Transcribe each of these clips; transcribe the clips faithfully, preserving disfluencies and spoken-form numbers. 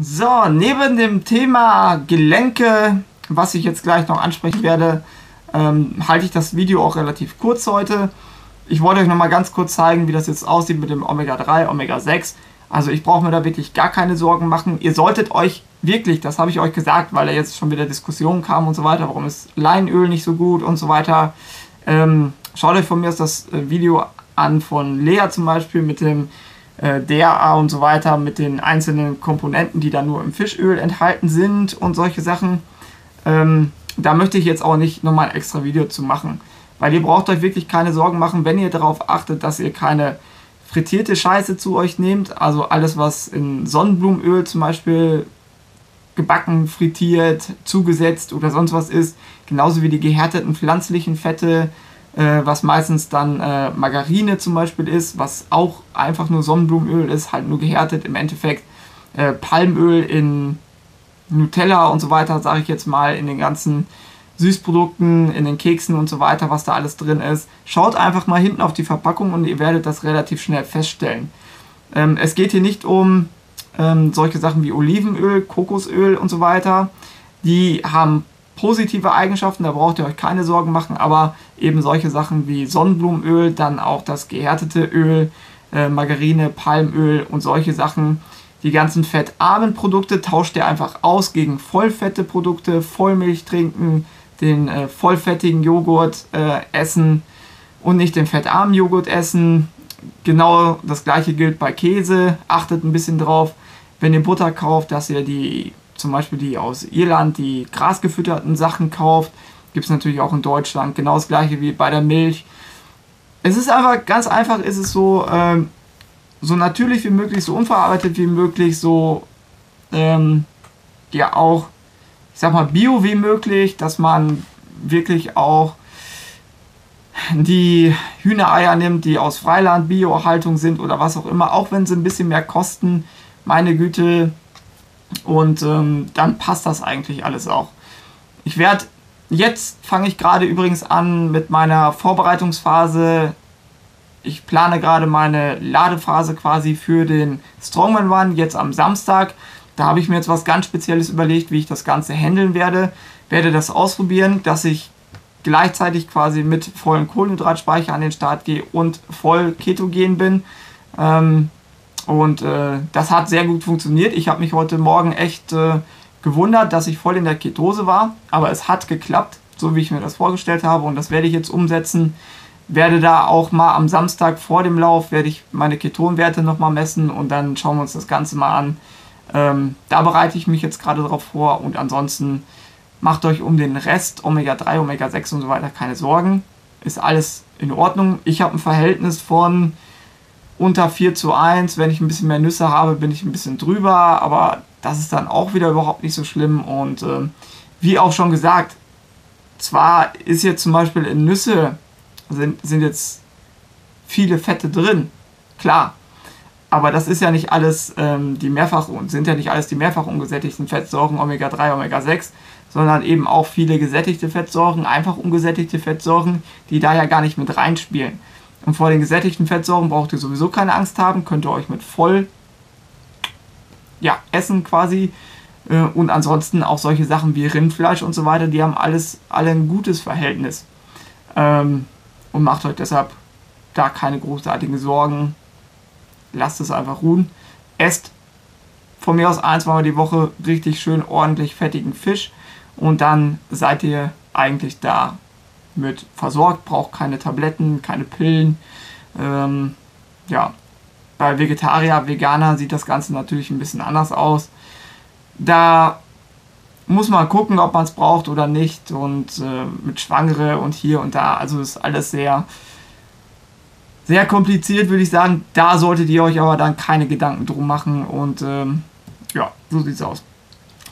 So, neben dem Thema Gelenke, was ich jetzt gleich noch ansprechen werde, ähm, halte ich das Video auch relativ kurz heute. Ich wollte euch noch mal ganz kurz zeigen, wie das jetzt aussieht mit dem Omega drei, Omega sechs. Also ich brauche mir da wirklich gar keine Sorgen machen. Ihr solltet euch wirklich, das habe ich euch gesagt, weil da jetzt schon wieder Diskussionen kamen und so weiter, warum ist Leinöl nicht so gut und so weiter. Ähm, schaut euch von mir das Video an von Lea zum Beispiel mit dem äh, D H A und so weiter, mit den einzelnen Komponenten, die da nur im Fischöl enthalten sind und solche Sachen. Ähm, da möchte ich jetzt auch nicht nochmal ein extra Video zu machen, weil ihr braucht euch wirklich keine Sorgen machen, wenn ihr darauf achtet, dass ihr keine frittierte Scheiße zu euch nehmt, also alles, was in Sonnenblumenöl zum Beispiel gebacken, frittiert, zugesetzt oder sonst was ist, genauso wie die gehärteten pflanzlichen Fette, äh, was meistens dann äh, Margarine zum Beispiel ist, was auch einfach nur Sonnenblumenöl ist, halt nur gehärtet im Endeffekt, äh, Palmöl in Nutella und so weiter, sage ich jetzt mal, in den ganzen Süßprodukten, in den Keksen und so weiter, was da alles drin ist. Schaut einfach mal hinten auf die Verpackung und ihr werdet das relativ schnell feststellen. Ähm, es geht hier nicht um ähm, solche Sachen wie Olivenöl, Kokosöl und so weiter. Die haben positive Eigenschaften, da braucht ihr euch keine Sorgen machen, aber eben solche Sachen wie Sonnenblumenöl, dann auch das gehärtete Öl, äh, Margarine, Palmöl und solche Sachen. Die ganzen fettarmen Produkte tauscht ihr einfach aus gegen vollfette Produkte, Vollmilch trinken, den äh, vollfettigen Joghurt äh, essen und nicht den fettarmen Joghurt essen. Genau das gleiche gilt bei Käse. Achtet ein bisschen drauf, wenn ihr Butter kauft, dass ihr die zum Beispiel die aus Irland, die grasgefütterten Sachen kauft. Gibt es natürlich auch in Deutschland. Genau das gleiche wie bei der Milch. Es ist einfach, ganz einfach ist es so, ähm, so natürlich wie möglich, so unverarbeitet wie möglich, so ähm, ja auch, ich sag mal, bio wie möglich, dass man wirklich auch die Hühnereier nimmt, die aus Freiland, Biohaltung sind oder was auch immer, auch wenn sie ein bisschen mehr kosten, meine Güte, und ähm, dann passt das eigentlich alles auch. Ich werde, jetzt fange ich gerade übrigens an mit meiner Vorbereitungsphase. Ich plane gerade meine Ladephase quasi für den Strongman Run, jetzt am Samstag. Da habe ich mir jetzt was ganz Spezielles überlegt, wie ich das Ganze handeln werde. Werde das ausprobieren, dass ich gleichzeitig quasi mit vollem Kohlenhydratspeicher an den Start gehe und voll ketogen bin. Ähm, und äh, das hat sehr gut funktioniert. Ich habe mich heute Morgen echt äh, gewundert, dass ich voll in der Ketose war. Aber es hat geklappt, so wie ich mir das vorgestellt habe. Und das werde ich jetzt umsetzen. Werde da auch mal am Samstag vor dem Lauf, werde ich meine Ketonwerte nochmal messen und dann schauen wir uns das Ganze mal an. Ähm, da bereite ich mich jetzt gerade drauf vor und ansonsten macht euch um den Rest Omega drei, Omega sechs und so weiter keine Sorgen. Ist alles in Ordnung. Ich habe ein Verhältnis von unter vier zu eins. Wenn ich ein bisschen mehr Nüsse habe, bin ich ein bisschen drüber, aber das ist dann auch wieder überhaupt nicht so schlimm und äh, wie auch schon gesagt, zwar ist jetzt zum Beispiel in Nüsse Sind, sind jetzt viele Fette drin, klar, aber das ist ja nicht alles ähm, die mehrfach sind ja nicht alles die mehrfach ungesättigten Fettsäuren Omega drei, Omega sechs, sondern eben auch viele gesättigte Fettsäuren, einfach ungesättigte Fettsäuren, die da ja gar nicht mit reinspielen. Und vor den gesättigten Fettsäuren braucht ihr sowieso keine Angst haben, könnt ihr euch mit voll ja, essen quasi äh, und ansonsten auch solche Sachen wie Rindfleisch und so weiter, die haben alles alle ein gutes Verhältnis. Ähm, Und macht euch deshalb da keine großartigen Sorgen. Lasst es einfach ruhen. Esst von mir aus ein, zweimal die Woche richtig schön ordentlich fettigen Fisch. Und dann seid ihr eigentlich da mit versorgt. Braucht keine Tabletten, keine Pillen. Ähm, ja, bei Vegetarier, Veganer sieht das Ganze natürlich ein bisschen anders aus. Da muss man gucken, ob man es braucht oder nicht und äh, mit Schwangere und hier und da, also ist alles sehr sehr kompliziert, würde ich sagen. Da solltet ihr euch aber dann keine Gedanken drum machen und ähm, ja, so sieht's aus.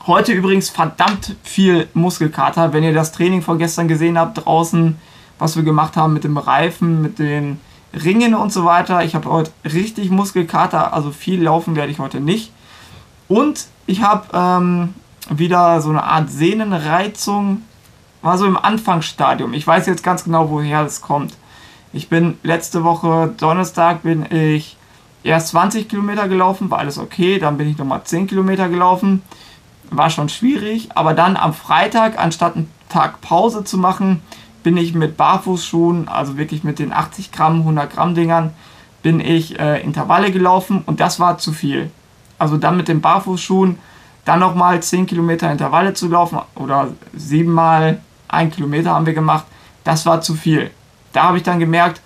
Heute übrigens verdammt viel Muskelkater, wenn ihr das Training von gestern gesehen habt, draußen, was wir gemacht haben mit dem Reifen, mit den Ringen und so weiter. Ich habe heute richtig Muskelkater, also viel laufen werde ich heute nicht. Und ich habe ähm, wieder so eine Art Sehnenreizung, war so im Anfangsstadium. Ich weiß jetzt ganz genau, woher es kommt. Ich bin letzte Woche Donnerstag bin ich erst zwanzig Kilometer gelaufen, war alles okay, dann bin ich nochmal zehn Kilometer gelaufen, war schon schwierig, aber dann am Freitag, anstatt einen Tag Pause zu machen, bin ich mit Barfußschuhen, also wirklich mit den achtzig Gramm, hundert Gramm Dingern, bin ich äh, Intervalle gelaufen und das war zu viel. Also dann mit den Barfußschuhen, dann nochmal zehn Kilometer Intervalle zu laufen oder siebenmal ein Kilometer haben wir gemacht, das war zu viel. Da habe ich dann gemerkt,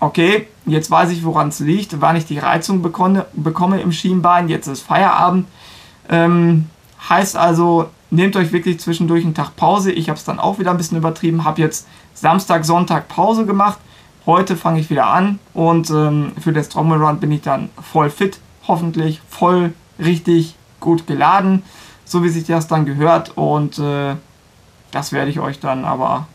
okay, jetzt weiß ich, woran es liegt, wann ich die Reizung bekomme, bekomme im Schienbein, jetzt ist Feierabend. Ähm, heißt also, nehmt euch wirklich zwischendurch einen Tag Pause. Ich habe es dann auch wieder ein bisschen übertrieben, habe jetzt Samstag, Sonntag Pause gemacht. Heute fange ich wieder an und ähm, für den Strongman Run bin ich dann voll fit, hoffentlich voll richtig gut geladen, so wie sich das dann gehört. Und äh, das werde ich euch dann aber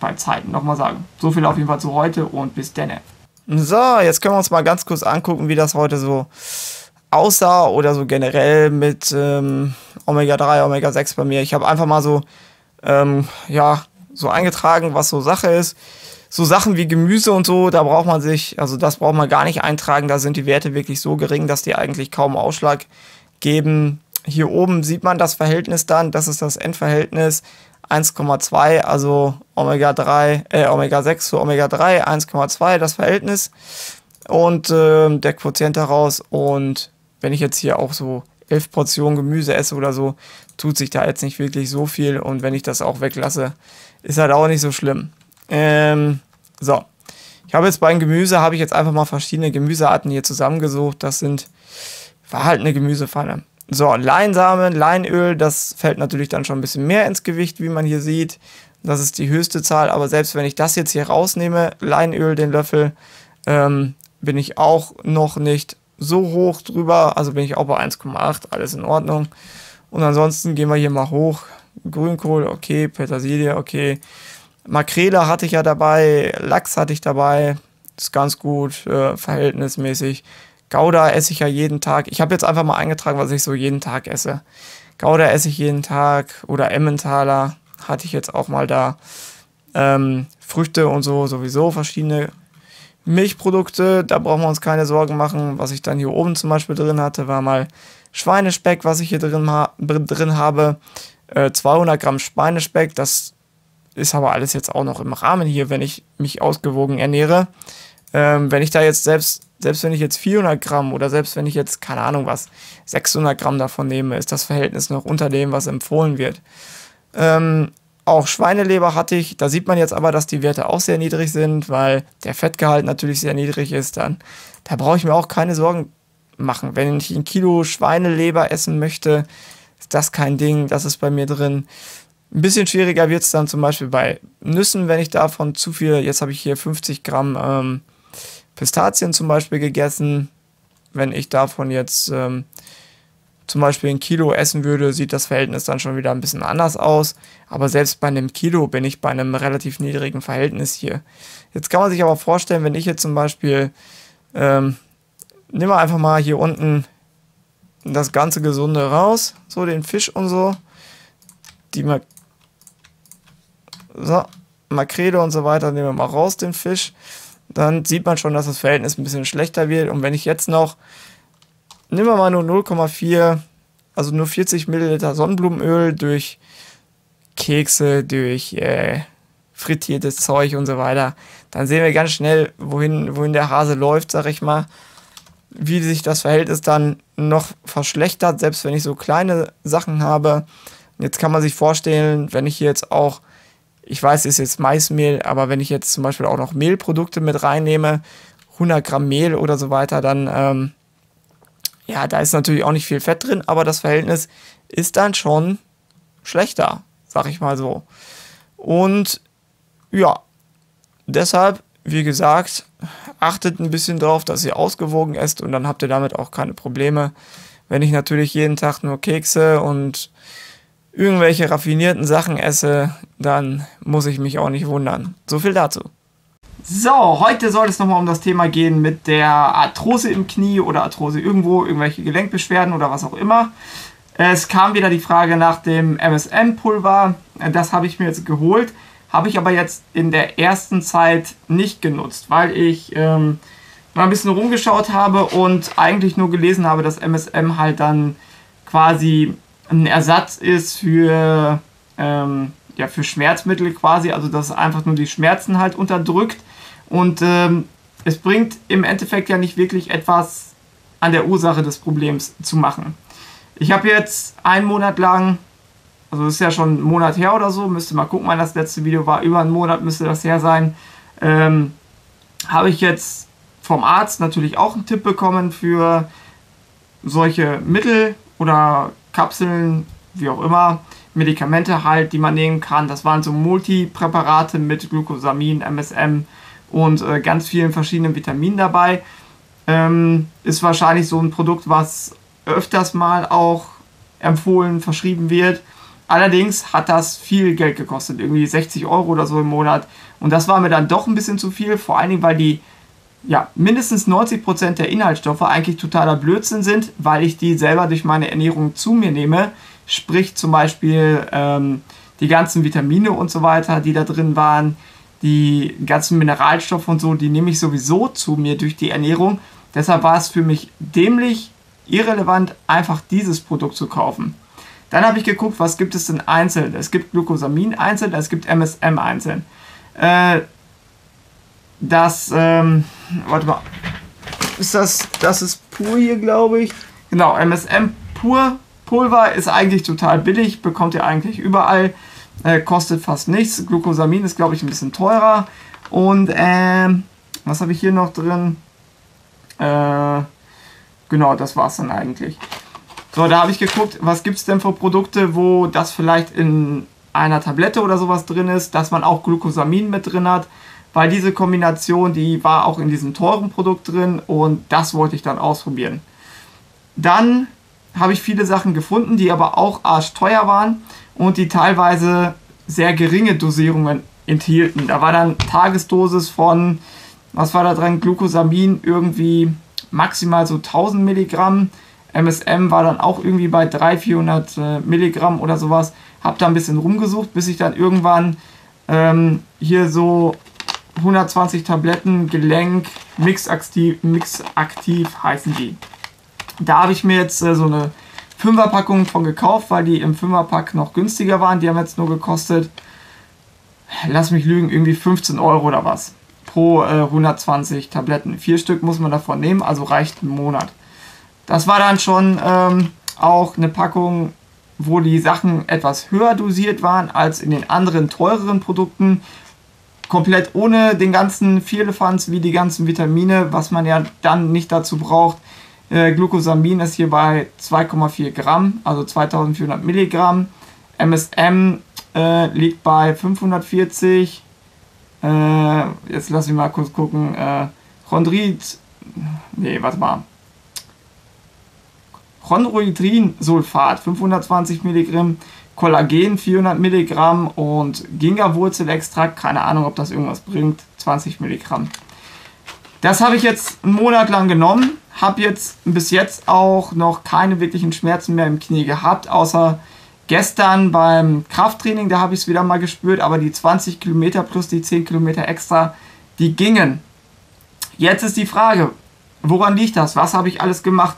bei Zeiten nochmal sagen. So viel auf jeden Fall zu heute und bis denne. So, jetzt können wir uns mal ganz kurz angucken, wie das heute so aussah oder so generell mit ähm, Omega drei, Omega sechs bei mir. Ich habe einfach mal so, ähm, ja, so eingetragen, was so Sache ist. So Sachen wie Gemüse und so, da braucht man sich, also das braucht man gar nicht eintragen, da sind die Werte wirklich so gering, dass die eigentlich kaum Ausschlag geben. Hier oben sieht man das Verhältnis dann, das ist das Endverhältnis eins Komma zwei, also Omega drei, äh, Omega sechs zu Omega drei, eins Komma zwei, das Verhältnis und äh, der Quotient daraus. Und wenn ich jetzt hier auch so elf Portionen Gemüse esse oder so, tut sich da jetzt nicht wirklich so viel und wenn ich das auch weglasse, ist halt auch nicht so schlimm. Ähm, so, ich habe jetzt beim Gemüse, habe ich jetzt einfach mal verschiedene Gemüsearten hier zusammengesucht, das sind, war halt eine Gemüsepfanne. So, Leinsamen, Leinöl, das fällt natürlich dann schon ein bisschen mehr ins Gewicht, wie man hier sieht. Das ist die höchste Zahl, aber selbst wenn ich das jetzt hier rausnehme, Leinöl, den Löffel, ähm, bin ich auch noch nicht so hoch drüber. Also bin ich auch bei eins Komma acht, alles in Ordnung. Und ansonsten gehen wir hier mal hoch. Grünkohl, okay, Petersilie, okay. Makrele hatte ich ja dabei, Lachs hatte ich dabei, ist ganz gut, äh, verhältnismäßig. Gouda esse ich ja jeden Tag. Ich habe jetzt einfach mal eingetragen, was ich so jeden Tag esse. Gouda esse ich jeden Tag oder Emmentaler hatte ich jetzt auch mal da. Ähm, Früchte und so sowieso, verschiedene Milchprodukte, da brauchen wir uns keine Sorgen machen. Was ich dann hier oben zum Beispiel drin hatte, war mal Schweinespeck, was ich hier drin, ha drin habe. Äh, zweihundert Gramm Schweinespeck, das ist aber alles jetzt auch noch im Rahmen hier, wenn ich mich ausgewogen ernähre. Ähm, wenn ich da jetzt selbst, selbst wenn ich jetzt vierhundert Gramm oder selbst wenn ich jetzt, keine Ahnung was, sechshundert Gramm davon nehme, ist das Verhältnis noch unter dem, was empfohlen wird. Ähm, auch Schweineleber hatte ich, da sieht man jetzt aber, dass die Werte auch sehr niedrig sind, weil der Fettgehalt natürlich sehr niedrig ist, dann da brauche ich mir auch keine Sorgen machen. Wenn ich ein Kilo Schweineleber essen möchte, ist das kein Ding, das ist bei mir drin. Ein bisschen schwieriger wird es dann zum Beispiel bei Nüssen, wenn ich davon zu viel, jetzt habe ich hier fünfzig Gramm ähm, Pistazien zum Beispiel gegessen. Wenn ich davon jetzt ähm, zum Beispiel ein Kilo essen würde, sieht das Verhältnis dann schon wieder ein bisschen anders aus. Aber selbst bei einem Kilo bin ich bei einem relativ niedrigen Verhältnis hier. Jetzt kann man sich aber vorstellen, wenn ich jetzt zum Beispiel, ähm, nehmen wir einfach mal hier unten das ganze Gesunde raus, so den Fisch und so, die Ma so, Makrele und so weiter, nehmen wir mal raus den Fisch. Dann sieht man schon, dass das Verhältnis ein bisschen schlechter wird. Und wenn ich jetzt noch, nehmen wir mal nur null Komma vier, also nur vierzig Milliliter Sonnenblumenöl durch Kekse, durch äh, frittiertes Zeug und so weiter, dann sehen wir ganz schnell, wohin, wohin der Hase läuft, sag ich mal, wie sich das Verhältnis dann noch verschlechtert, selbst wenn ich so kleine Sachen habe. Und jetzt kann man sich vorstellen, wenn ich hier jetzt auch, ich weiß, es ist jetzt Maismehl, aber wenn ich jetzt zum Beispiel auch noch Mehlprodukte mit reinnehme, hundert Gramm Mehl oder so weiter, dann, ähm, ja, da ist natürlich auch nicht viel Fett drin, aber das Verhältnis ist dann schon schlechter, sag ich mal so. Und, ja, deshalb, wie gesagt, achtet ein bisschen drauf, dass ihr ausgewogen esst und dann habt ihr damit auch keine Probleme. Wenn ich natürlich jeden Tag nur Kekse und irgendwelche raffinierten Sachen esse, dann muss ich mich auch nicht wundern. So viel dazu. So, heute soll es nochmal um das Thema gehen mit der Arthrose im Knie oder Arthrose irgendwo, irgendwelche Gelenkbeschwerden oder was auch immer. Es kam wieder die Frage nach dem M S M-Pulver. Das habe ich mir jetzt geholt, habe ich aber jetzt in der ersten Zeit nicht genutzt, weil ich ähm, mal ein bisschen rumgeschaut habe und eigentlich nur gelesen habe, dass M S M halt dann quasi ein Ersatz ist für, ähm, ja, für Schmerzmittel quasi, also dass es einfach nur die Schmerzen halt unterdrückt. Und ähm, es bringt im Endeffekt ja nicht wirklich etwas an der Ursache des Problems zu machen. Ich habe jetzt einen Monat lang, also ist ja schon ein Monat her oder so, müsste mal gucken, wann das letzte Video war, über einen Monat müsste das her sein, ähm, habe ich jetzt vom Arzt natürlich auch einen Tipp bekommen für solche Mittel oder Kapseln, wie auch immer, Medikamente halt, die man nehmen kann. Das waren so Multipräparate mit Glucosamin, M S M und äh, ganz vielen verschiedenen Vitaminen dabei. Ähm, ist wahrscheinlich so ein Produkt, was öfters mal auch empfohlen, verschrieben wird. Allerdings hat das viel Geld gekostet, irgendwie sechzig Euro oder so im Monat. Und das war mir dann doch ein bisschen zu viel, vor allen Dingen, weil die ja, mindestens neunzig Prozent der Inhaltsstoffe eigentlich totaler Blödsinn sind, weil ich die selber durch meine Ernährung zu mir nehme. Sprich zum Beispiel ähm, die ganzen Vitamine und so weiter, die da drin waren, die ganzen Mineralstoffe und so, die nehme ich sowieso zu mir durch die Ernährung. Deshalb war es für mich dämlich, irrelevant, einfach dieses Produkt zu kaufen. Dann habe ich geguckt, was gibt es denn einzeln? Es gibt Glucosamin einzeln, es gibt M S M einzeln. Äh, das, ähm, warte mal, ist das, das ist pur hier, glaube ich. Genau, M S M pur Pulver ist eigentlich total billig, bekommt ihr eigentlich überall, äh, kostet fast nichts. Glucosamin ist, glaube ich, ein bisschen teurer. Und, ähm, was habe ich hier noch drin? Äh, genau, das war's dann eigentlich. So, da habe ich geguckt, was gibt es denn für Produkte, wo das vielleicht in einer Tablette oder sowas drin ist, dass man auch Glucosamin mit drin hat, weil diese Kombination, die war auch in diesem teuren Produkt drin und das wollte ich dann ausprobieren. Dann habe ich viele Sachen gefunden, die aber auch arschteuer waren und die teilweise sehr geringe Dosierungen enthielten. Da war dann Tagesdosis von, was war da dran, Glucosamin irgendwie maximal so tausend Milligramm. M S M war dann auch irgendwie bei dreihundert, vierhundert Milligramm oder sowas. Hab da ein bisschen rumgesucht, bis ich dann irgendwann ähm, hier so hundertzwanzig Tabletten Gelenk Mixaktiv, Mixaktiv heißen die. Da habe ich mir jetzt äh, so eine Fünferpackung von gekauft, weil die im Fünferpack noch günstiger waren. Die haben jetzt nur gekostet, lass mich lügen, irgendwie fünfzehn Euro oder was. Pro äh, hundertzwanzig Tabletten. Vier Stück muss man davon nehmen, also reicht ein Monat. Das war dann schon ähm, auch eine Packung, wo die Sachen etwas höher dosiert waren als in den anderen teureren Produkten. Komplett ohne den ganzen Vierlefanz wie die ganzen Vitamine, was man ja dann nicht dazu braucht. Äh, Glucosamin ist hier bei zwei Komma vier Gramm, also zweitausendvierhundert Milligramm. M S M äh, liegt bei fünfhundertvierzig. Äh, jetzt lass mich mal kurz gucken. Äh, Chondrit, nee, warte mal. Chondroitinsulfat fünfhundertzwanzig Milligramm, Kollagen vierhundert Milligramm und Gingerwurzelextrakt, keine Ahnung, ob das irgendwas bringt, zwanzig Milligramm. Das habe ich jetzt einen Monat lang genommen, habe jetzt bis jetzt auch noch keine wirklichen Schmerzen mehr im Knie gehabt, außer gestern beim Krafttraining, da habe ich es wieder mal gespürt, aber die zwanzig Kilometer plus die zehn Kilometer extra, die gingen. Jetzt ist die Frage, woran liegt das? Was habe ich alles gemacht?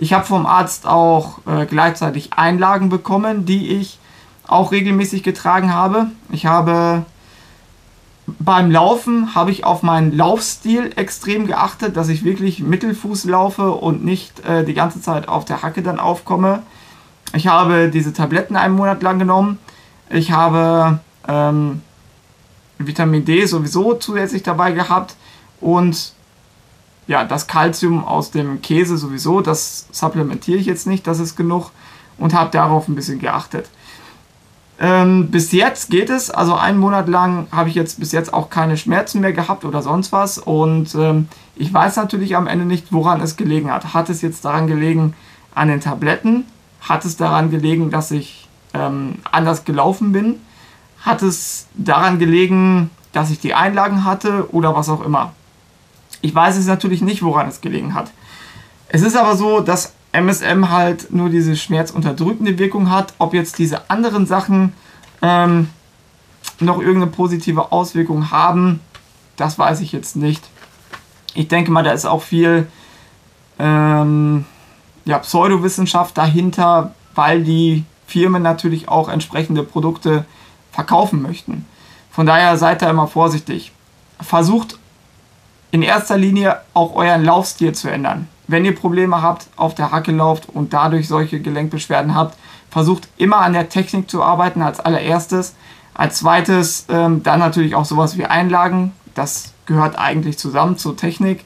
Ich habe vom Arzt auch äh, gleichzeitig Einlagen bekommen, die ich auch regelmäßig getragen habe. Ich habe beim Laufen, habe ich auf meinen Laufstil extrem geachtet, dass ich wirklich Mittelfuß laufe und nicht äh, die ganze Zeit auf der Hacke dann aufkomme. Ich habe diese Tabletten einen Monat lang genommen. Ich habe ähm, Vitamin D sowieso zusätzlich dabei gehabt und ja, das Kalzium aus dem Käse sowieso, das supplementiere ich jetzt nicht, das ist genug und habe darauf ein bisschen geachtet. Ähm, bis jetzt geht es, also einen Monat lang habe ich jetzt bis jetzt auch keine Schmerzen mehr gehabt oder sonst was und ähm, ich weiß natürlich am Ende nicht, woran es gelegen hat. Hat es jetzt daran gelegen an den Tabletten? Hat es daran gelegen, dass ich ähm, anders gelaufen bin? Hat es daran gelegen, dass ich die Einlagen hatte oder was auch immer? Ich weiß es natürlich nicht, woran es gelegen hat. Es ist aber so, dass M S M halt nur diese schmerzunterdrückende Wirkung hat. Ob jetzt diese anderen Sachen ähm, noch irgendeine positive Auswirkung haben, das weiß ich jetzt nicht. ich denke mal, da ist auch viel ähm, ja, Pseudowissenschaft dahinter, weil die Firmen natürlich auch entsprechende Produkte verkaufen möchten. Von daher seid da immer vorsichtig. Versucht in erster Linie auch euren Laufstil zu ändern. Wenn ihr Probleme habt, auf der Hacke lauft und dadurch solche Gelenkbeschwerden habt, versucht immer an der Technik zu arbeiten als allererstes. Als zweites ähm, dann natürlich auch sowas wie Einlagen. Das gehört eigentlich zusammen zur Technik.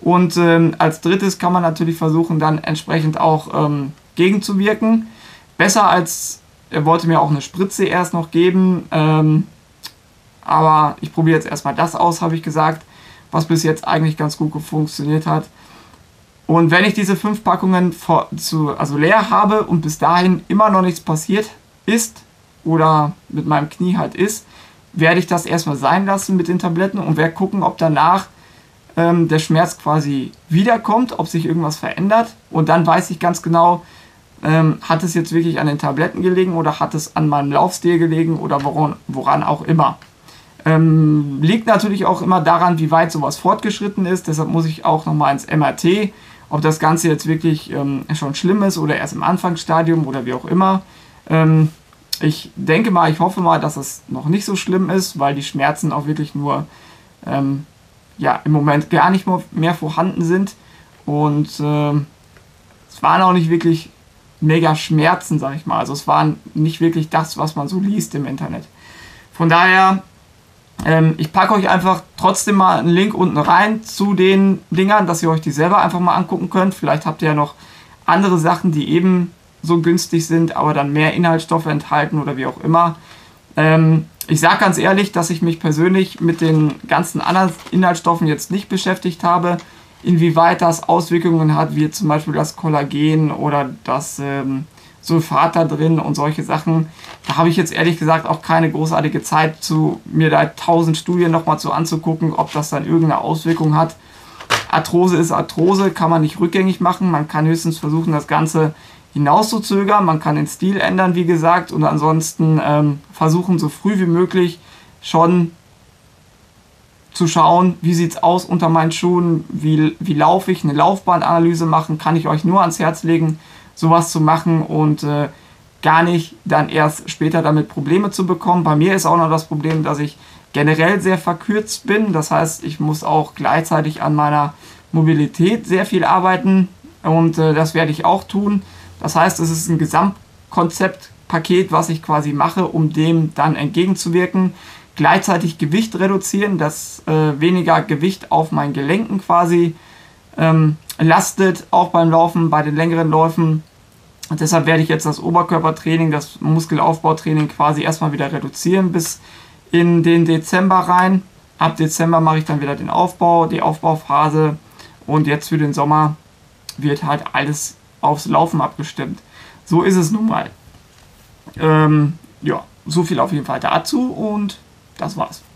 Und ähm, als drittes kann man natürlich versuchen, dann entsprechend auch ähm, gegenzuwirken. Besser als, er wollte mir auch eine Spritze erst noch geben, ähm, aber ich probiere jetzt erstmal das aus, habe ich gesagt, was bis jetzt eigentlich ganz gut funktioniert hat. Und wenn ich diese fünf Packungen vor, zu, also leer habe und bis dahin immer noch nichts passiert ist oder mit meinem Knie halt ist, werde ich das erstmal sein lassen mit den Tabletten und werde gucken, ob danach ähm, der Schmerz quasi wiederkommt, ob sich irgendwas verändert. Und dann weiß ich ganz genau, ähm, hat es jetzt wirklich an den Tabletten gelegen oder hat es an meinem Laufstil gelegen oder woran, woran auch immer. Ähm, liegt natürlich auch immer daran, wie weit sowas fortgeschritten ist. Deshalb muss ich auch nochmal ins M R T, ob das Ganze jetzt wirklich ähm, schon schlimm ist oder erst im Anfangsstadium oder wie auch immer. Ähm, ich denke mal, ich hoffe mal, dass es noch nicht so schlimm ist, weil die Schmerzen auch wirklich nur ähm, ja, im Moment gar nicht mehr vorhanden sind. Und äh, es waren auch nicht wirklich mega Schmerzen, sag ich mal. Also es waren nicht wirklich das, was man so liest im Internet. Von daher... Ich packe euch einfach trotzdem mal einen Link unten rein zu den Dingern, dass ihr euch die selber einfach mal angucken könnt. Vielleicht habt ihr ja noch andere Sachen, die eben so günstig sind, aber dann mehr Inhaltsstoffe enthalten oder wie auch immer. Ich sage ganz ehrlich, dass ich mich persönlich mit den ganzen anderen Inhaltsstoffen jetzt nicht beschäftigt habe, inwieweit das Auswirkungen hat, wie zum Beispiel das Kollagen oder das Sulfat da drin und solche Sachen. Da habe ich jetzt ehrlich gesagt auch keine großartige Zeit, zu, mir da tausend Studien nochmal zu anzugucken, ob das dann irgendeine Auswirkung hat. Arthrose ist Arthrose, kann man nicht rückgängig machen. Man kann höchstens versuchen, das Ganze hinauszuzögern. Man kann den Stil ändern, wie gesagt, und ansonsten ähm, versuchen, so früh wie möglich schon zu schauen, wie sieht es aus unter meinen Schuhen, wie, wie laufe ich, eine Laufbahnanalyse machen, kann ich euch nur ans Herz legen, sowas zu machen und äh, gar nicht dann erst später damit Probleme zu bekommen. Bei mir ist auch noch das Problem, dass ich generell sehr verkürzt bin. Das heißt, ich muss auch gleichzeitig an meiner Mobilität sehr viel arbeiten und äh, das werde ich auch tun. Das heißt, es ist ein Gesamtkonzeptpaket, was ich quasi mache, um dem dann entgegenzuwirken. Gleichzeitig Gewicht reduzieren, dass äh, weniger Gewicht auf meinen Gelenken quasi ähm, lastet, auch beim Laufen, bei den längeren Läufen. Und deshalb werde ich jetzt das Oberkörpertraining, das Muskelaufbautraining quasi erstmal wieder reduzieren bis in den Dezember rein. Ab Dezember mache ich dann wieder den Aufbau, die Aufbauphase und jetzt für den Sommer wird halt alles aufs Laufen abgestimmt. So ist es nun mal. Ähm, ja, so viel auf jeden Fall dazu und das war's.